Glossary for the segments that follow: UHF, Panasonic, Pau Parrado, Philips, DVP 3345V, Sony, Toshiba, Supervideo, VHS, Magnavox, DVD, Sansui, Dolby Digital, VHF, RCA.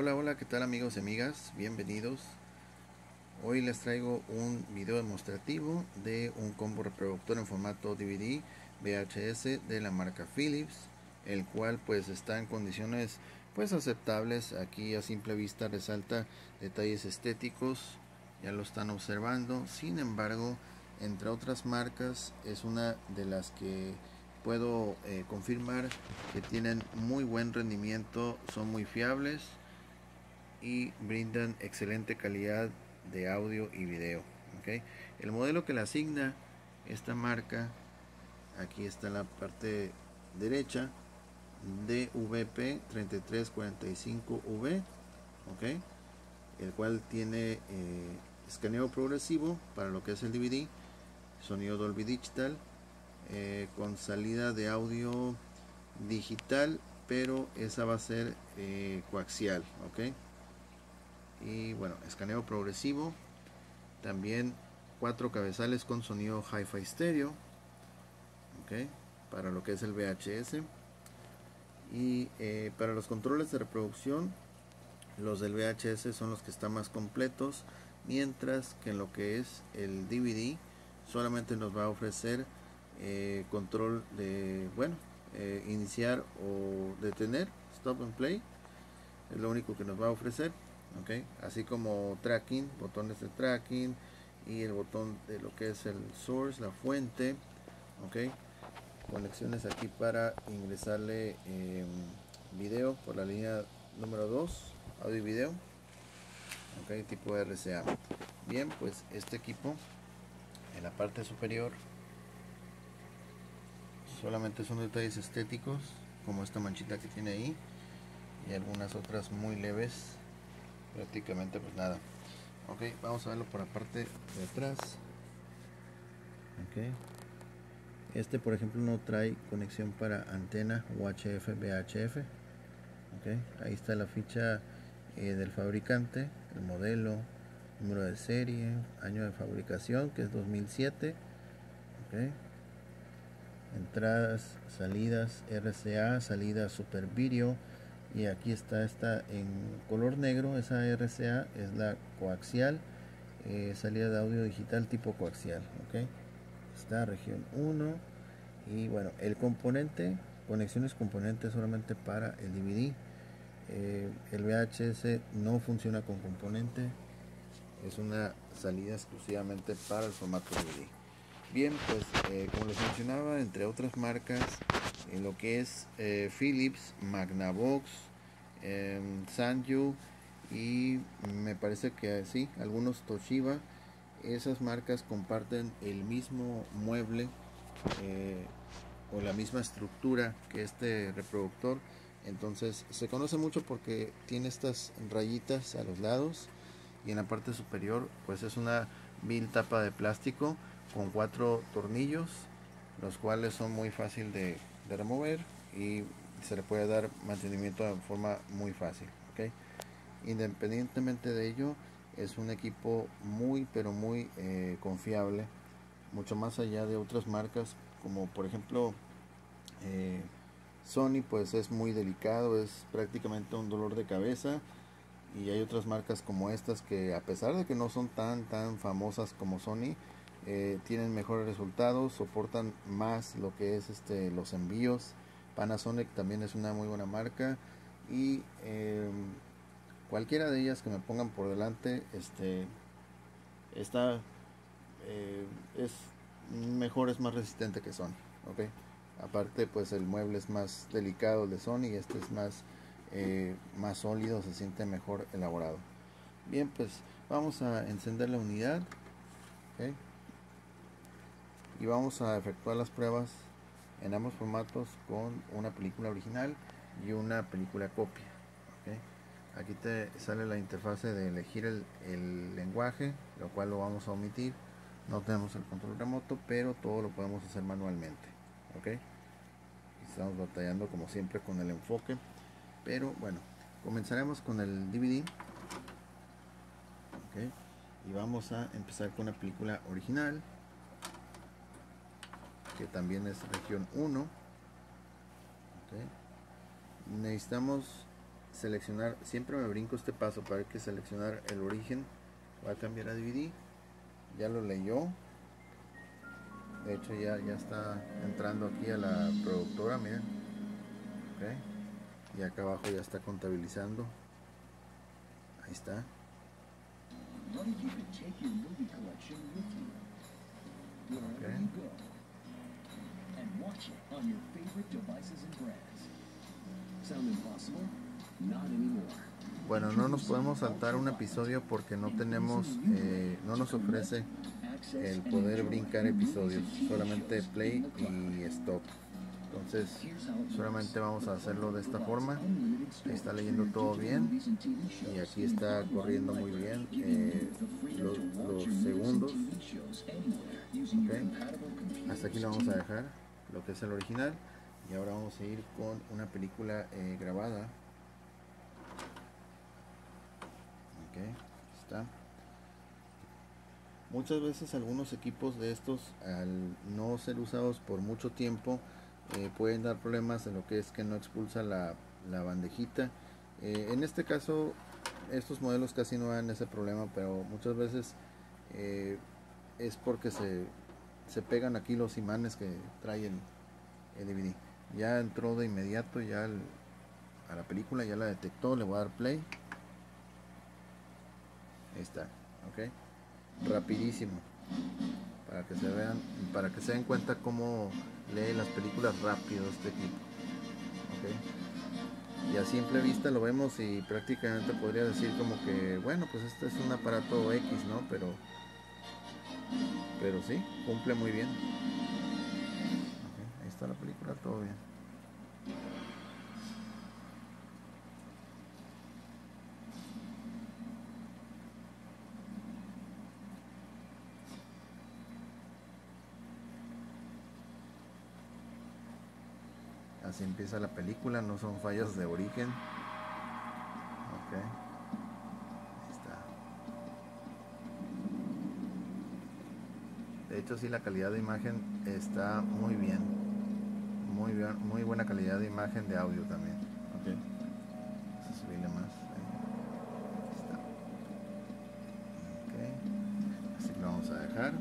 Hola, hola, ¿qué tal amigos y amigas? Bienvenidos. Hoy les traigo un video demostrativo de un combo reproductor en formato DVD VHS de la marca Philips, el cual pues está en condiciones pues aceptables. Aquí a simple vista resalta detalles estéticos, ya lo están observando. Sin embargo, entre otras marcas, es una de las que puedo confirmar que tienen muy buen rendimiento, son muy fiables y brindan excelente calidad de audio y video, ¿okay? El modelo que le asigna esta marca, aquí está en la parte derecha, DVP 3345V, ¿okay? El cual tiene escaneo progresivo para lo que es el DVD, sonido Dolby Digital, con salida de audio digital, pero esa va a ser coaxial, ¿ok? Y bueno, escaneo progresivo, también 4 cabezales con sonido hi-fi estéreo, ¿ok? Para lo que es el VHS. Y para los controles de reproducción, los del VHS son los que están más completos, mientras que en lo que es el DVD solamente nos va a ofrecer control de, bueno, iniciar o detener, stop and play, es lo único que nos va a ofrecer, ¿okay? Así como tracking, botones de tracking y el botón de lo que es el source, la fuente, ¿okay? Conexiones aquí para ingresarle video por la línea número 2, audio y video, ¿okay? Tipo RCA. Bien, pues este equipo en la parte superior solamente son detalles estéticos, como esta manchita que tiene ahí y algunas otras muy leves, prácticamente pues nada, ok. Vamos a verlo por la parte de atrás, ok. Este por ejemplo no trae conexión para antena UHF, VHF, ok. Ahí está la ficha del fabricante, el modelo, número de serie, año de fabricación, que es 2007, ok. Entradas, salidas RCA, salida Supervideo, y aquí está esta en color negro, esa RCA es la coaxial, salida de audio digital tipo coaxial, ok. Está región 1 y bueno, el componente, conexiones componentes solamente para el DVD. El VHS no funciona con componente, es una salida exclusivamente para el formato DVD. Bien, pues como les mencionaba, entre otras marcas, en lo que es Philips, Magnavox, Sansui y me parece que sí, algunos Toshiba, esas marcas comparten el mismo mueble o la misma estructura que este reproductor. Entonces se conoce mucho porque tiene estas rayitas a los lados y en la parte superior pues es una vil tapa de plástico con 4 tornillos, los cuales son muy fácil de remover y se le puede dar mantenimiento de forma muy fácil, ¿okay? Independientemente de ello, es un equipo muy pero muy confiable, mucho más allá de otras marcas como por ejemplo Sony, pues es muy delicado, es prácticamente un dolor de cabeza. Y hay otras marcas como estas que, a pesar de que no son tan famosas como Sony, tienen mejores resultados, soportan más lo que es los envíos. Panasonic también es una muy buena marca y cualquiera de ellas que me pongan por delante es mejor, es más resistente que Sony, ¿okay? Aparte pues el mueble es más delicado, el de Sony, y este es más sólido, se siente mejor elaborado. Bien, pues vamos a encender la unidad, ¿okay? Y vamos a efectuar las pruebas en ambos formatos con una película original y una película copia, ¿okay? Aquí te sale la interfase de elegir el lenguaje, lo cual lo vamos a omitir, no tenemos el control remoto, pero todo lo podemos hacer manualmente, ¿okay? Estamos batallando como siempre con el enfoque, pero bueno, comenzaremos con el DVD, ¿okay? Y vamos a empezar con la película original, que también es región 1, ¿okay? Necesitamos seleccionar, siempre me brinco este paso, para que seleccionar el origen, voy a cambiar a DVD, ya lo leyó, de hecho ya está entrando aquí a la productora, miren, okay. Y acá abajo ya está contabilizando, ahí está. Okay. Bueno, no nos podemos saltar un episodio porque no tenemos, no nos ofrece el poder brincar episodios, solamente play y stop. Entonces, solamente vamos a hacerlo de esta forma. Está leyendo todo bien y aquí está corriendo muy bien los segundos. Okay. Hasta aquí lo vamos a dejar, lo que es el original. Y ahora vamos a ir con una película grabada. Okay, está. Muchas veces algunos equipos de estos, al no ser usados por mucho tiempo, pueden dar problemas en lo que es que no expulsa la bandejita. En este caso, estos modelos casi no dan ese problema, pero muchas veces es porque se pegan aquí los imanes que trae el DVD. Ya entró de inmediato ya a la película, ya la detectó, le voy a dar play. Ahí está, ok, rapidísimo, para que se vean, para que se den cuenta cómo lee las películas rápido este equipo, okay. Y a simple vista lo vemos y prácticamente podría decir como que, bueno, pues este es un aparato X, ¿no? Pero sí, cumple muy bien. Okay, ahí está la película, todo bien. Así empieza la película, no son fallas de origen. Ok, ahí está. De hecho sí, la calidad de imagen está muy bien, muy bien, muy buena calidad de imagen, de audio también. Ok, vamos a subirle más. Ahí está. Ok, así que lo vamos a dejar.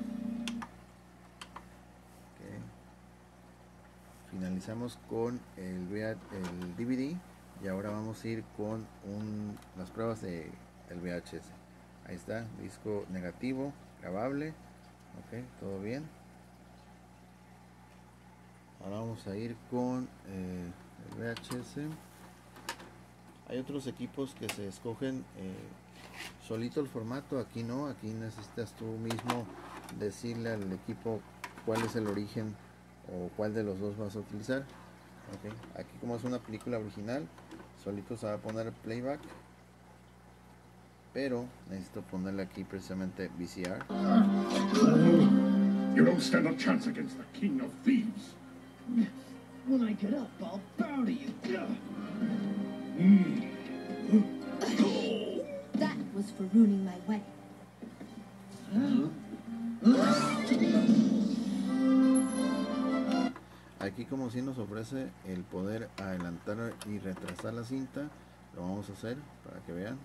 Finalizamos con el DVD y ahora vamos a ir con las pruebas del VHS. Ahí está, disco negativo, grabable, ok, todo bien. Ahora vamos a ir con el VHS. Hay otros equipos que se escogen solito el formato, aquí no, aquí necesitas tú mismo decirle al equipo cuál es el origen o cuál de los dos vas a utilizar. Okay. Aquí, como es una película original, solito se va a poner playback, pero necesito ponerle aquí precisamente VCR. You don't stand a chance against the king of thieves. When I get up, I'll bow to you. That was for ruining my wedding. Aquí, como si nos ofrece el poder adelantar y retrasar la cinta, lo vamos a hacer para que vean.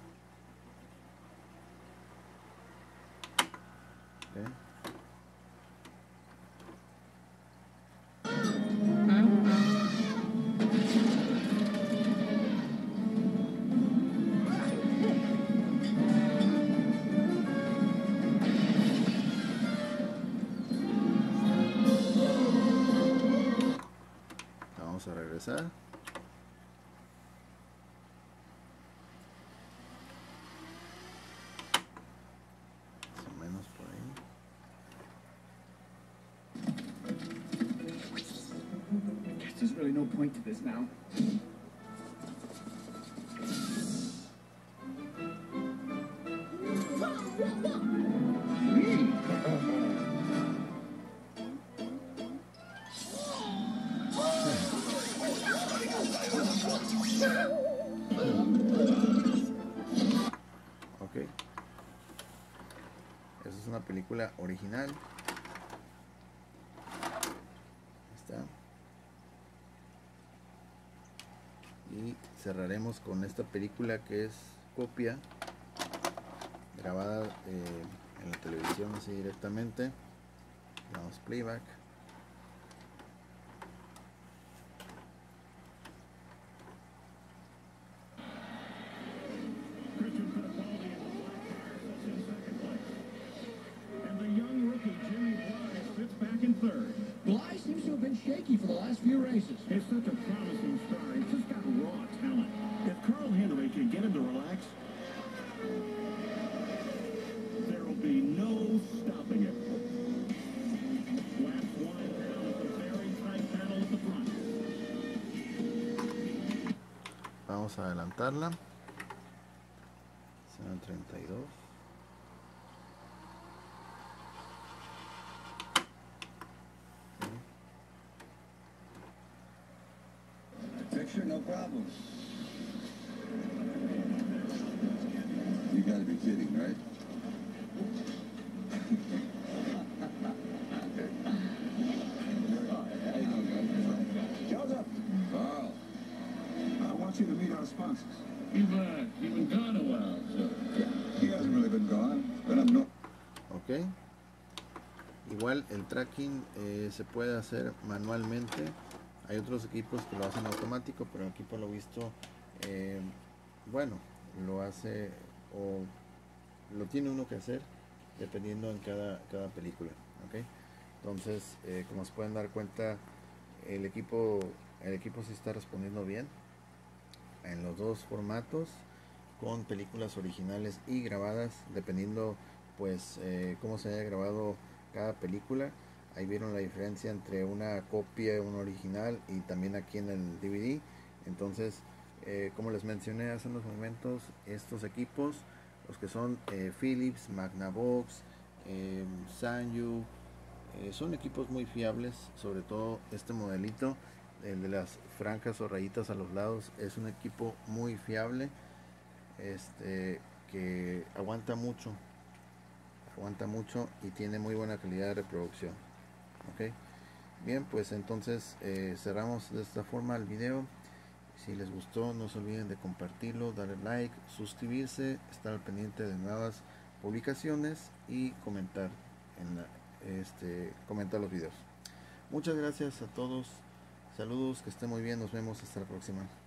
Okay. A regresar. Más o menos por ahí. I guess there's really no point to this now. Película original. Ahí está. Y cerraremos con esta película que es copia grabada en la televisión así directamente. Le damos playback. Vamos a adelantarla. Son 32. No problem. You gotta be kidding, right? Joseph, Carl, I want you to meet our sponsors. You've been gone a while, so. He hasn't really been gone, but I'm not. Okay. Igual el tracking se puede hacer manualmente. Hay otros equipos que lo hacen automático, pero aquí por lo visto, bueno, lo hace o lo tiene uno que hacer dependiendo en cada película, ¿okay? Entonces, como se pueden dar cuenta, el equipo sí está respondiendo bien en los dos formatos, con películas originales y grabadas, dependiendo pues cómo se haya grabado cada película. Ahí vieron la diferencia entre una copia, un original, y también aquí en el DVD. Entonces, como les mencioné hace unos momentos, estos equipos, los que son Philips, Magnavox, Sansui, son equipos muy fiables. Sobre todo este modelito, el de las franjas o rayitas a los lados, es un equipo muy fiable, que aguanta mucho y tiene muy buena calidad de reproducción. Ok, bien, pues entonces cerramos de esta forma el video. Si les gustó, no se olviden de compartirlo, darle like, suscribirse, estar al pendiente de nuevas publicaciones y comentar comentar los videos. Muchas gracias a todos, saludos, que estén muy bien, nos vemos hasta la próxima.